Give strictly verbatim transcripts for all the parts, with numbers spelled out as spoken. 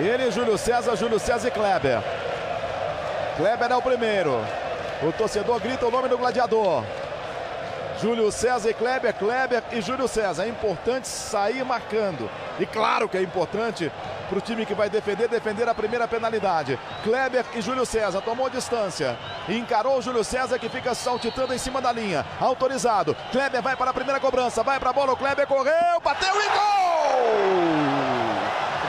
Ele, Júlio César, Júlio César e Kleber. Kleber é o primeiro. O torcedor grita o nome do gladiador. Júlio César e Kleber, Kleber e Júlio César. É importante sair marcando. E claro que é importante para o time que vai defender, defender a primeira penalidade. Kleber e Júlio César tomou distância. E encarou o Júlio César, que fica saltitando em cima da linha. Autorizado. Kleber vai para a primeira cobrança. Vai para a bola. O Kleber correu, bateu e gol!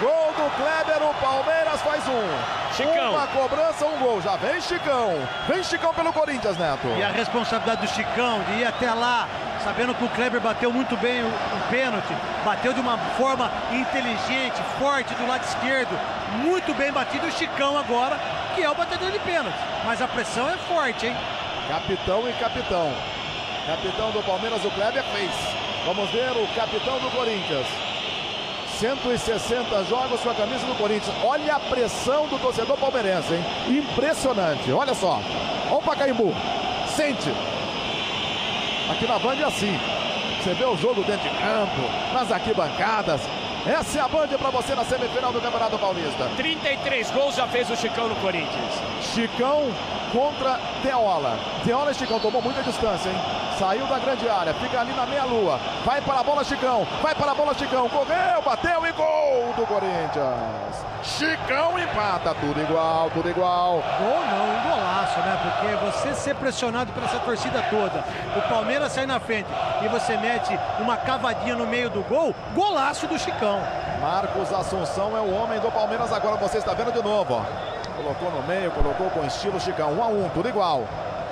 Gol do Kleber. O Palmeiras faz um. Chicão. Uma cobrança, um gol. Já vem Chicão. Vem Chicão pelo Corinthians, Neto. E a responsabilidade do Chicão de ir até lá, sabendo que o Kleber bateu muito bem o, o pênalti. Bateu de uma forma inteligente, forte do lado esquerdo. Muito bem batido o Chicão agora, que é o batedor de pênalti. Mas a pressão é forte, hein? Capitão e capitão. Capitão do Palmeiras, o Kleber fez. Vamos ver o capitão do Corinthians. cento e sessenta jogos com a camisa do Corinthians. Olha a pressão do torcedor palmeirense, hein? Impressionante. Olha só. Olha o Pacaembu. Sente. Aqui na Band é assim. Você vê o jogo dentro de campo, nas arquibancadas. Essa é a Band pra você na semifinal do Campeonato Paulista. trinta e três gols já fez o Chicão no Corinthians. Chicão contra Deola. Deola e Chicão tomou muita distância, hein? Saiu da grande área, fica ali na meia-lua. Vai para a bola, Chicão. Vai para a bola, Chicão. Correu, bateu e gol do Corinthians. Chicão empata. Tudo igual, tudo igual. Gol não, um golaço, né? Porque você ser pressionado por essa torcida toda, o Palmeiras sai na frente e você mete uma cavadinha no meio do gol, golaço do Chicão. Marcos Assunção é o homem do Palmeiras. Agora você está vendo de novo, ó. Colocou no meio, colocou com estilo Chicão. Um a um, tudo igual.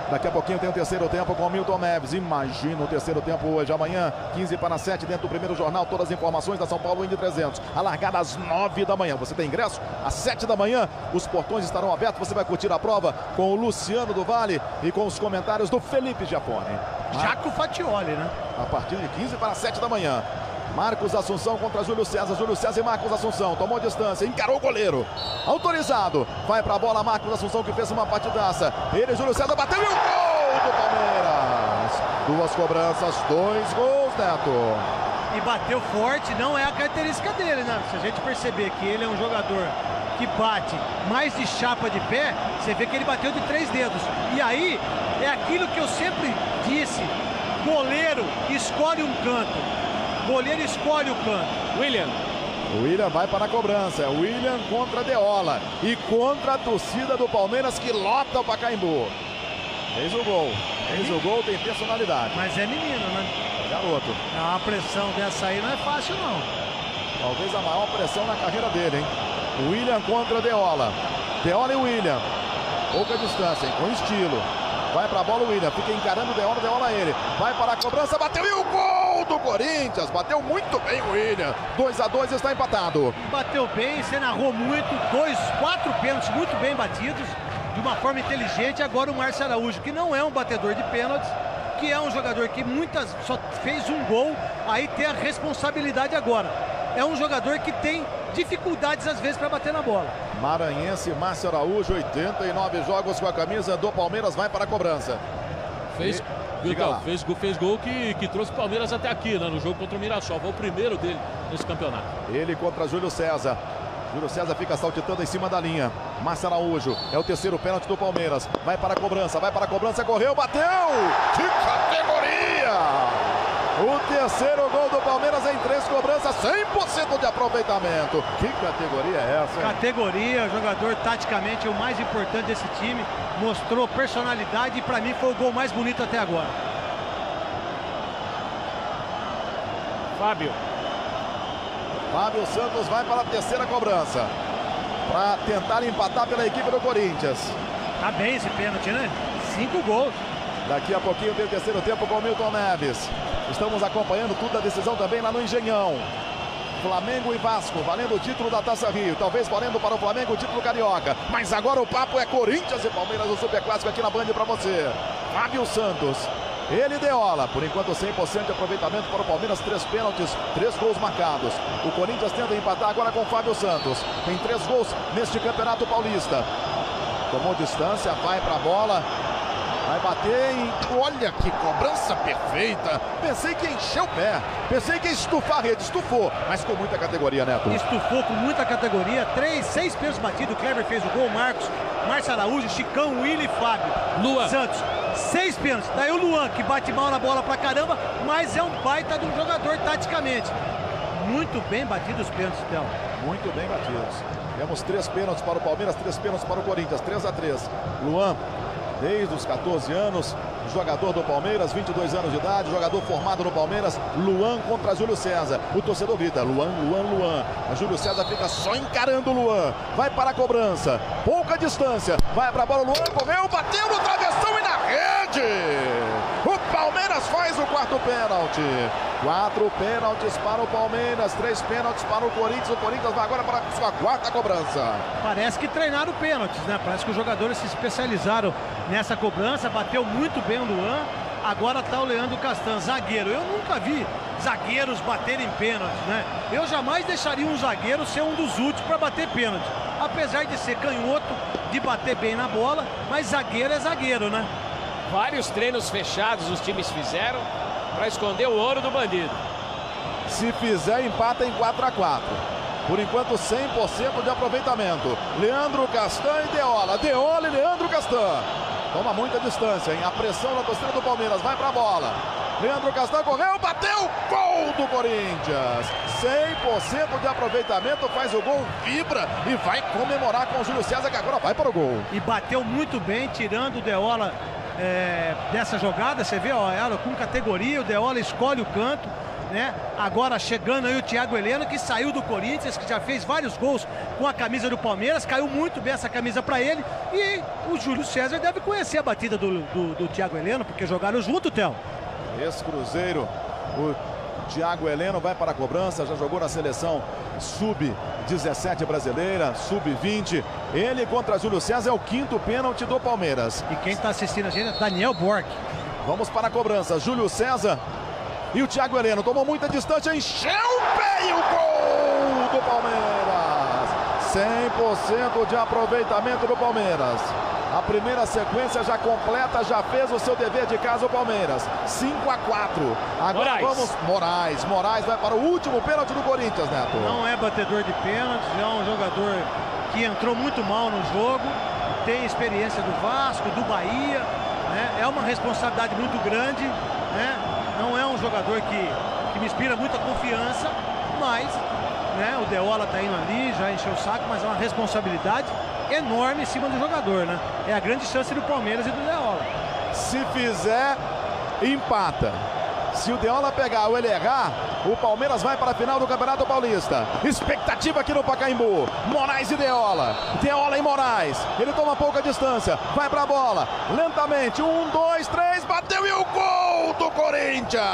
Daqui a pouquinho tem o terceiro tempo com o Milton Neves. Imagina o terceiro tempo hoje, amanhã, quinze para sete, dentro do primeiro jornal. Todas as informações da São Paulo Indy trezentos. A largada às nove da manhã. Você tem ingresso? Às sete da manhã. Os portões estarão abertos. Você vai curtir a prova com o Luciano do Vale e com os comentários do Felipe Giafone. Jaco Fatioli, né? A partir de quinze para sete da manhã. Marcos Assunção contra Júlio César. Júlio César e Marcos Assunção. Tomou distância, encarou o goleiro. Autorizado. Vai pra bola Marcos Assunção, que fez uma partidaça. Ele, Júlio César, bateu e o gol do Palmeiras. Duas cobranças, dois gols, Neto. E bateu forte, não é a característica dele, né? Se a gente perceber que ele é um jogador que bate mais de chapa de pé, você vê que ele bateu de três dedos. E aí, é aquilo que eu sempre disse. Goleiro escolhe um canto. Goleiro escolhe o canto. William. William vai para a cobrança. William contra Deola. E contra a torcida do Palmeiras, que lota o Pacaembu. Fez o gol. Fez o gol, tem personalidade. Mas é menino, né? É garoto. A pressão dessa aí não é fácil, não. Talvez a maior pressão na carreira dele, hein? William contra Deola. Deola e William. Pouca distância, hein? Com estilo. Vai para a bola o William. Fica encarando o Deola, Deola ele. Vai para a cobrança, bateu e o gol do Corinthians. Bateu muito bem o William. dois a dois, está empatado. Bateu bem, se narrou muito. Dois, quatro pênaltis muito bem batidos. De uma forma inteligente. Agora o Márcio Araújo, que não é um batedor de pênaltis, que é um jogador que muitas só fez um gol, aí tem a responsabilidade agora. É um jogador que tem dificuldades às vezes para bater na bola. Maranhense Márcio Araújo, oitenta e nove jogos com a camisa do Palmeiras, vai para a cobrança. Fez, e, então, fez, fez, fez gol que, que trouxe o Palmeiras até aqui, né, no jogo contra o Mirassol. Foi o primeiro dele nesse campeonato. Ele contra Júlio César. Júlio César fica saltitando em cima da linha. Márcio Araújo é o terceiro pênalti do Palmeiras. Vai para a cobrança, vai para a cobrança, correu, bateu! Que categoria! O terceiro gol do Palmeiras em três cobranças, cem por cento de aproveitamento. Que categoria é essa? Hein? Categoria, jogador taticamente o mais importante desse time. Mostrou personalidade e pra mim foi o gol mais bonito até agora. Fábio. Fábio Santos vai para a terceira cobrança. Pra tentar empatar pela equipe do Corinthians. Tá bem esse pênalti, né? Cinco gols. Daqui a pouquinho tem o terceiro tempo com o Milton Neves. Estamos acompanhando tudo a decisão também lá no Engenhão. Flamengo e Vasco, valendo o título da Taça Rio. Talvez valendo para o Flamengo o título carioca. Mas agora o papo é Corinthians e Palmeiras, o Superclássico aqui na Band para você. Fábio Santos. Ele Deola, por enquanto cem por cento de aproveitamento para o Palmeiras, três pênaltis, três gols marcados. O Corinthians tenta empatar agora com o Fábio Santos. Tem três gols neste Campeonato Paulista. Tomou distância, vai para a bola. Vai bater e olha que cobrança perfeita. Pensei que encheu o pé. Pensei que ia estufar a rede. Estufou, mas com muita categoria, Neto. Estufou com muita categoria. Três, seis pênaltis batidos. O Kleber fez o gol. Marcos, Márcio Araújo, Chicão, William e Fábio. Luan. Santos. Seis pênaltis. Daí o Luan, que bate mal na bola pra caramba, mas é um baita de um jogador taticamente. Muito bem batidos os pênaltis, então. Muito bem batidos. Temos três pênaltis para o Palmeiras, três pênaltis para o Corinthians. três a três. Luan, desde os quatorze anos, jogador do Palmeiras, vinte e dois anos de idade, jogador formado no Palmeiras. Luan contra Júlio César. O torcedor grita, Luan, Luan, Luan. A Júlio César fica só encarando o Luan. Vai para a cobrança, pouca distância. Vai para a bola, Luan correu, bateu no travessão e na rede. O Palmeiras faz o quarto pênalti. Quatro pênaltis para o Palmeiras, três pênaltis para o Corinthians. O Corinthians vai agora para a sua quarta cobrança. Parece que treinaram pênaltis, né? Parece que os jogadores se especializaram nessa cobrança. Bateu muito bem o Luan. Agora tá o Leandro Castán, zagueiro. Eu nunca vi zagueiros baterem pênaltis, né? Eu jamais deixaria um zagueiro ser um dos últimos para bater pênalti. Apesar de ser canhoto, de bater bem na bola, mas zagueiro é zagueiro, né? Vários treinos fechados os times fizeram para esconder o ouro do bandido. Se fizer, empata em quatro a quatro. Por enquanto, cem por cento de aproveitamento. Leandro Castán e Deola. Deola e Leandro Castán. Toma muita distância, hein? A pressão da torcida do Palmeiras vai para a bola. Leandro Castán correu, bateu, gol do Corinthians. cem por cento de aproveitamento, faz o gol, vibra e vai comemorar com o Júlio César, que agora vai para o gol. E bateu muito bem, tirando o Deola. É, dessa jogada, você vê, ó, ela com categoria, o Deola escolhe o canto, né? Agora chegando aí o Thiago Heleno, que saiu do Corinthians, que já fez vários gols com a camisa do Palmeiras, caiu muito bem essa camisa pra ele, e o Júlio César deve conhecer a batida do, do, do Thiago Heleno, porque jogaram junto, Theo. Esse Cruzeiro, o Thiago Heleno vai para a cobrança, já jogou na seleção sub dezessete brasileira, sub vinte. Ele contra Júlio César é o quinto pênalti do Palmeiras. E quem está assistindo a gente é Daniel Borg. Vamos para a cobrança. Júlio César e o Thiago Heleno. Tomou muita distância, encheu bem o gol do Palmeiras. cem por cento de aproveitamento do Palmeiras. A primeira sequência já completa, já fez o seu dever de casa o Palmeiras. cinco a quatro. Agora Moraes. vamos... Moraes. Moraes vai para o último pênalti do Corinthians, Neto. Não é batedor de pênalti, é um jogador que entrou muito mal no jogo. Tem experiência do Vasco, do Bahia, né? É uma responsabilidade muito grande, né? Não é um jogador que, que me inspira muita confiança, mas, né, o Deola tá indo ali, já encheu o saco, mas é uma responsabilidade enorme em cima do jogador, né? É a grande chance do Palmeiras e do Deola. Se fizer, empata. Se o Deola pegar ou ele errar, o Palmeiras vai para a final do Campeonato Paulista. Expectativa aqui no Pacaembu. Moraes e Deola. Deola e Moraes. Ele toma pouca distância. Vai para a bola. Lentamente. Um, dois, três. Bateu e o gol do Corinthians.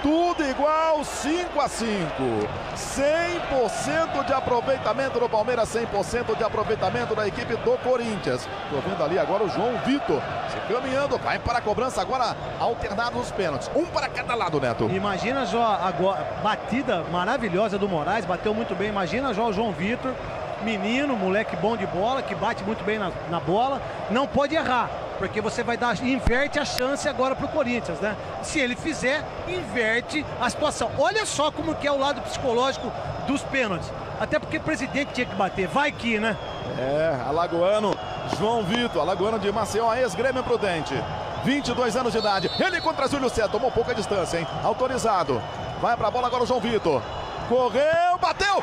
Tudo igual, cinco a cinco. cem por cento de aproveitamento do Palmeiras, cem por cento de aproveitamento da equipe do Corinthians. Estou vendo ali agora o João Vitor se caminhando, vai para a cobrança agora, alternados os pênaltis. Um para cada lado, Neto. Imagina já agora, batida maravilhosa do Moraes, bateu muito bem. Imagina já o João Vitor, menino, moleque bom de bola, que bate muito bem na, na bola, não pode errar. Porque você vai dar, inverte a chance agora para o Corinthians, né? Se ele fizer, inverte a situação. Olha só como que é o lado psicológico dos pênaltis. Até porque o presidente tinha que bater. Vai que, né? É, alagoano João Vitor, alagoano de Maceió, ex-Grêmio Prudente. vinte e dois anos de idade. Ele contra Júlio César, tomou pouca distância, hein? Autorizado. Vai para a bola agora o João Vitor. Correu, bateu!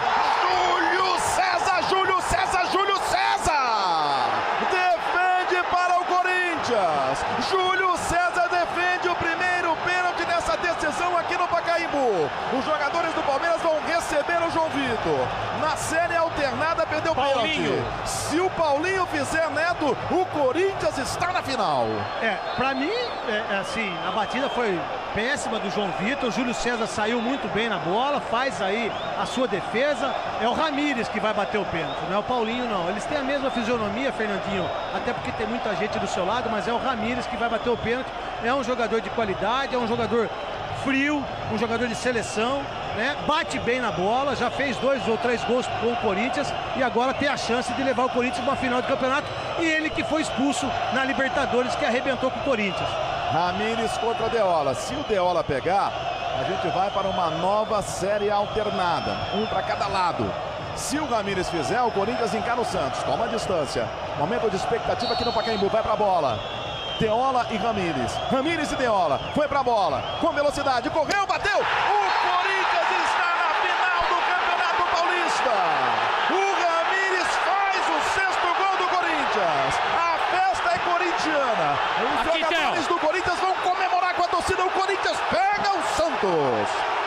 Júlio César, Júlio César, Júlio César! Defende para o Corinthians. Júlio César defende o primeiro pênalti nessa decisão aqui no Pacaembu. Os jogadores do Palmeiras vão receber o João Vitor. Na série alternada, perdeu o pênalti. Se o Paulinho fizer, Neto, o Corinthians está na final. É, pra mim, é, assim, a batida foi péssima do João Vitor. O Júlio César saiu muito bem na bola, faz aí a sua defesa. É o Ramírez que vai bater o pênalti, não é o Paulinho, não. Eles têm a mesma fisionomia, Fernandinho, até porque tem muita gente do seu lado, mas é o Ramírez que vai bater o pênalti. É um jogador de qualidade, é um jogador frio, um jogador de seleção, né? Bate bem na bola, já fez dois ou três gols com o Corinthians e agora tem a chance de levar o Corinthians para a final do campeonato. E ele que foi expulso na Libertadores, que arrebentou com o Corinthians. Ramírez contra Deola. Se o Deola pegar, a gente vai para uma nova série alternada, um para cada lado. Se o Ramírez fizer, o Corinthians encara o Santos. Toma a distância. Momento de expectativa aqui no Pacaembu. Vai para a bola. Deola e Ramírez. Ramírez e Deola. Foi para a bola. Com velocidade. Correu, bateu. O Corinthians está na final do Campeonato Paulista. O Ramírez faz o sexto gol do Corinthians. A festa é corintiana. Os jogadores do Corinthians vão comemorar com a torcida. O Corinthians pega o Santos.